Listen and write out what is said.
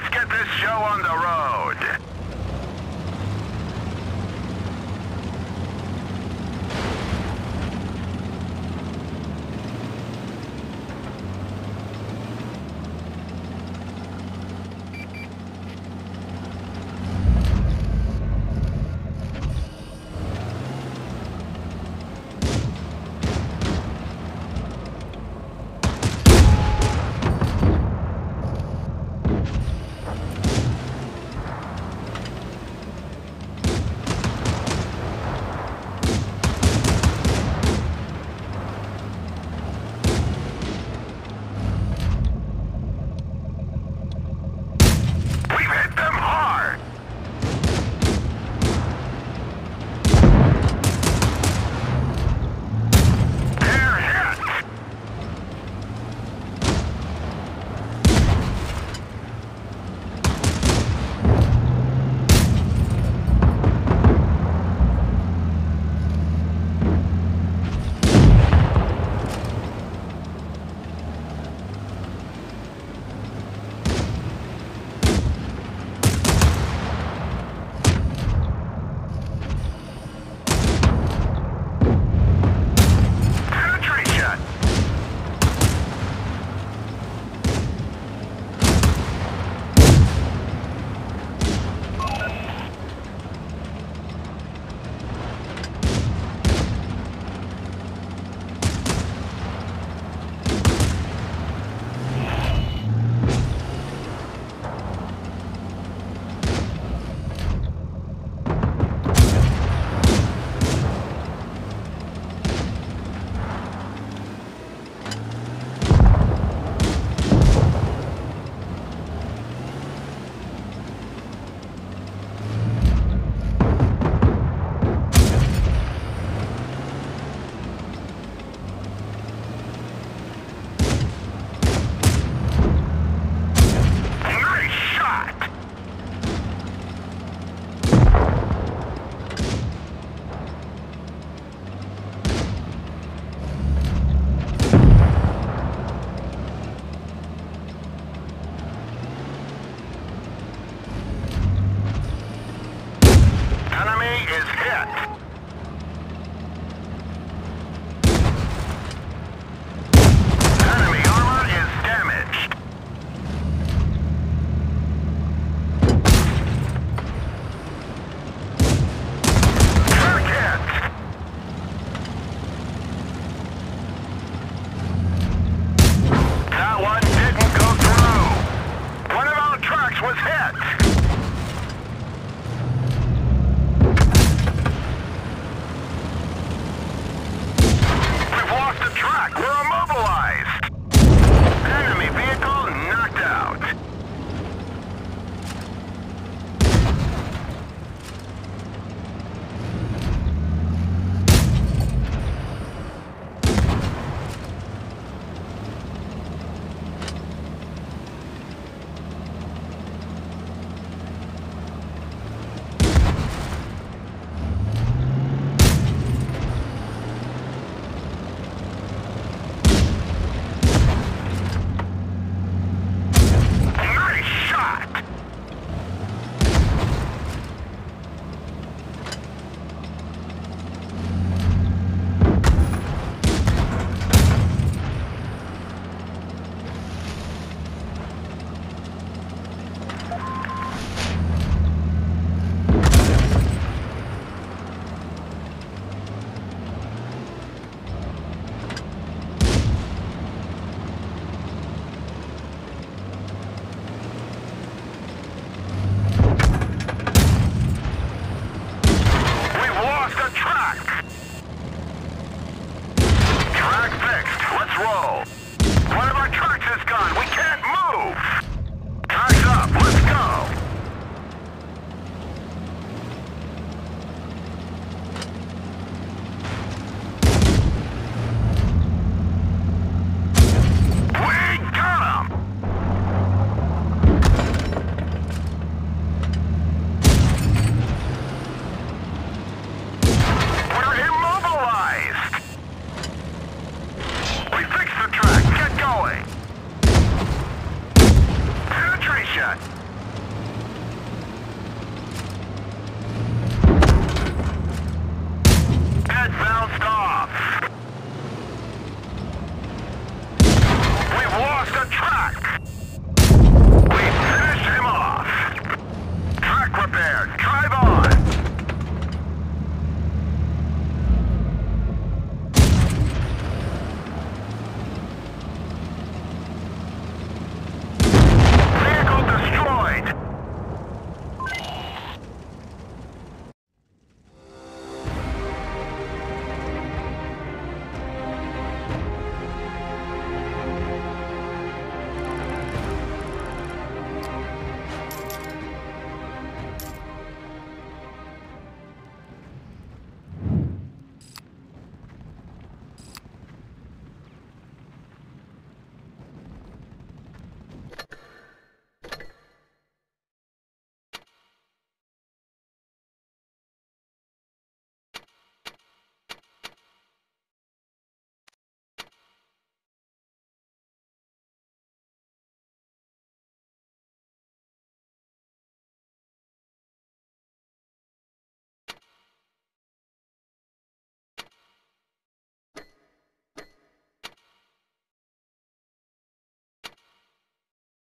Let's get this show on the road. Shot.